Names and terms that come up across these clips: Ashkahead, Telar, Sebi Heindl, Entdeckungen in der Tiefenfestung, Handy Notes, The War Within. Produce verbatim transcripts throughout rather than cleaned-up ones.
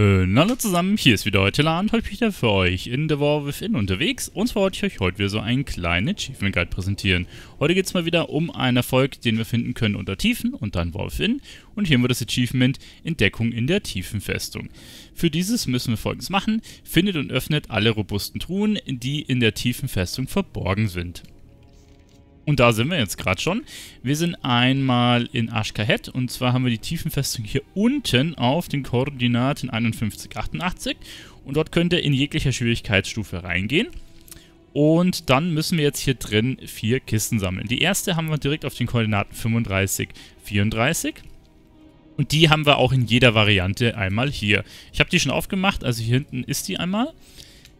Na, hallo zusammen, hier ist wieder Telar und heute bin ich wieder für euch in The War Within unterwegs. Und zwar wollte ich euch heute wieder so einen kleinen Achievement Guide präsentieren. Heute geht es mal wieder um einen Erfolg, den wir finden können unter Tiefen und dann War Within. Und hier haben wir das Achievement Entdeckung in der Tiefenfestung. Für dieses müssen wir Folgendes machen: Findet und öffnet alle robusten Truhen, die in der Tiefenfestung verborgen sind. Und da sind wir jetzt gerade schon. Wir sind einmal in Ashkahead und zwar haben wir die Tiefenfestung hier unten auf den Koordinaten einundfünfzig, achtundachtzig und dort könnt ihr in jeglicher Schwierigkeitsstufe reingehen. Und dann müssen wir jetzt hier drin vier Kisten sammeln. Die erste haben wir direkt auf den Koordinaten fünfunddreißig, vierunddreißig. Und die haben wir auch in jeder Variante einmal hier. Ich habe die schon aufgemacht, also hier hinten ist die einmal.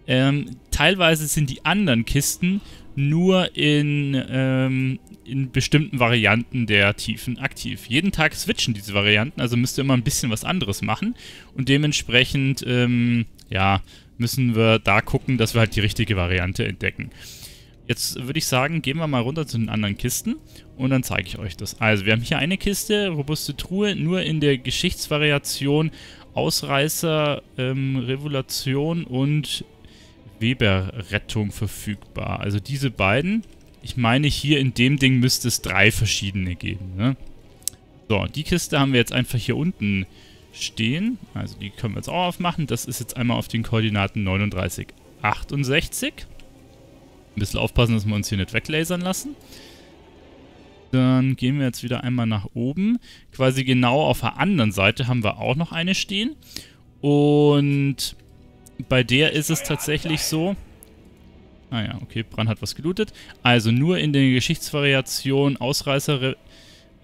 Ähm, teilweise sind die anderen Kisten nur in, ähm, in bestimmten Varianten der Tiefen aktiv. Jeden Tag switchen diese Varianten, also müsst ihr immer ein bisschen was anderes machen. Und dementsprechend ähm, ja, müssen wir da gucken, dass wir halt die richtige Variante entdecken. Jetzt würde ich sagen, gehen wir mal runter zu den anderen Kisten und dann zeige ich euch das. Also wir haben hier eine Kiste, robuste Truhe, nur in der Geschichtsvariation Ausreißer, ähm, Revolution und Weberrettung verfügbar. Also diese beiden. Ich meine, hier in dem Ding müsste es drei verschiedene geben. Ne? So, die Kiste haben wir jetzt einfach hier unten stehen. Also die können wir jetzt auch aufmachen. Das ist jetzt einmal auf den Koordinaten neununddreißig, achtundsechzig. Ein bisschen aufpassen, dass wir uns hier nicht weglasern lassen. Dann gehen wir jetzt wieder einmal nach oben. Quasi genau auf der anderen Seite haben wir auch noch eine stehen. Und bei der ist es tatsächlich so. Ah ja, okay, Bran hat was gelootet. Also nur in der Geschichtsvariation Ausreißer, Re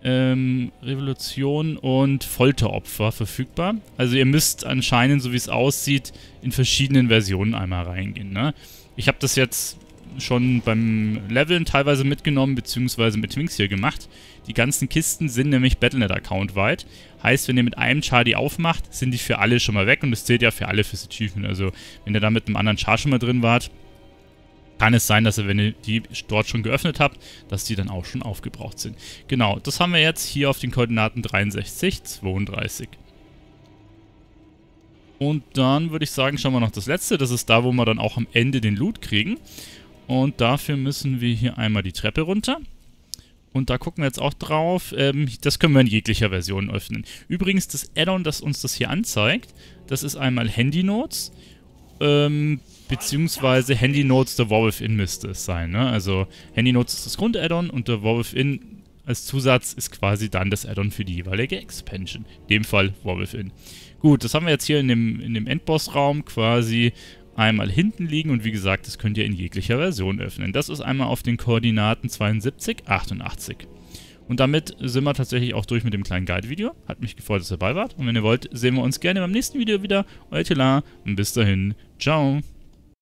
ähm, Revolution und Folteropfer verfügbar. Also ihr müsst anscheinend, so wie es aussieht, in verschiedenen Versionen einmal reingehen. Ne? Ich habe das jetzt schon beim Leveln teilweise mitgenommen, beziehungsweise mit Twinks hier gemacht. Die ganzen Kisten sind nämlich Battlenet-Account weit. Heißt, wenn ihr mit einem Char die aufmacht, sind die für alle schon mal weg und das zählt ja für alle fürs Achievement. Also, wenn ihr da mit einem anderen Char schon mal drin wart, kann es sein, dass ihr, wenn ihr die dort schon geöffnet habt, dass die dann auch schon aufgebraucht sind. Genau, das haben wir jetzt hier auf den Koordinaten dreiundsechzig, zweiunddreißig. Und dann würde ich sagen, schauen wir noch das letzte. Das ist da, wo wir dann auch am Ende den Loot kriegen. Und dafür müssen wir hier einmal die Treppe runter. Und da gucken wir jetzt auch drauf. Ähm, das können wir in jeglicher Version öffnen. Übrigens, das Add-on, das uns das hier anzeigt, das ist einmal Handy Notes. Ähm, beziehungsweise Handy Notes der War Within müsste es sein. Ne? Also Handy Notes ist das Grund-Add-on und der War Within als Zusatz ist quasi dann das Add-on für die jeweilige Expansion. In dem Fall War Within. Gut, das haben wir jetzt hier in dem, in dem Endboss-Raum quasi einmal hinten liegen und wie gesagt, das könnt ihr in jeglicher Version öffnen. Das ist einmal auf den Koordinaten zweiundsiebzig, achtundachtzig. Und damit sind wir tatsächlich auch durch mit dem kleinen Guide-Video. Hat mich gefreut, dass ihr dabei wart. Und wenn ihr wollt, sehen wir uns gerne beim nächsten Video wieder. Euer Telar und bis dahin. Ciao.